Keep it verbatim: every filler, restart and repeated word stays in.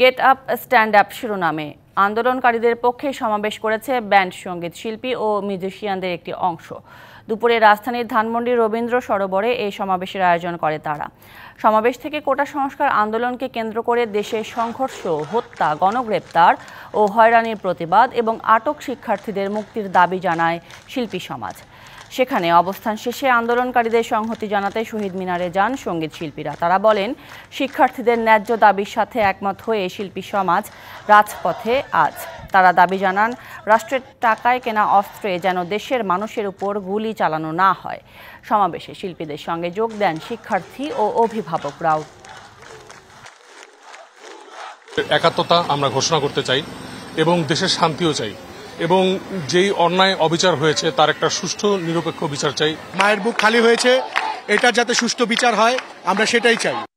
Get up stand up শিরোনামে আন্দোলনকারীদের পক্ষে সমাবেশ করেছে ব্যান্ড সঙ্গীত শিল্পী ও মিউজিশিয়ানদের একটি অংশ। দুপুরে রাজধানীর ধানমন্ডি রবীন্দ্র সরোবরে এই সমাবেশের আয়োজন করে তারা। সমাবেশ থেকে কোটা সংস্কার আন্দোলনকে কেন্দ্র করে দেশে সংঘর্ষ, হত্যা, গণগ্রেপ্তার ও হয়রানির প্রতিবাদ এবং আটক শিক্ষার্থীদের মুক্তির দাবি জানায় শিল্পী সমাজ। সেখানে অবস্থান শেষে আন্দোলনকারীদের সংহতি জানাতে শহীদ মিনারে যান সঙ্গীত শিল্পীরা। তারা বলেন, শিক্ষার্থীদের ন্যায্য দাবির সাথে একমত হয়ে শিল্পী সমাজ রাজপথে আজ। তারা দাবি জানান, রাষ্ট্রের টাকায় কেনা অস্ত্রে যেন দেশের মানুষের উপর গুলি চালানো না হয়। সমাবেশে শিল্পীদের সঙ্গে যোগ দেন শিক্ষার্থী ও অভিভাবকরাও। একাত্মতা আমরা ঘোষণা করতে চাই এবং দেশের শান্তিও চাই এবং যেই অন্যায় অবিচার হয়েছে তার একটা সুষ্ঠু নিরপেক্ষ বিচার চাই। মায়ের বুক খালি হয়েছে, এটা যাতে সুষ্ঠু বিচার হয় আমরা সেটাই চাই।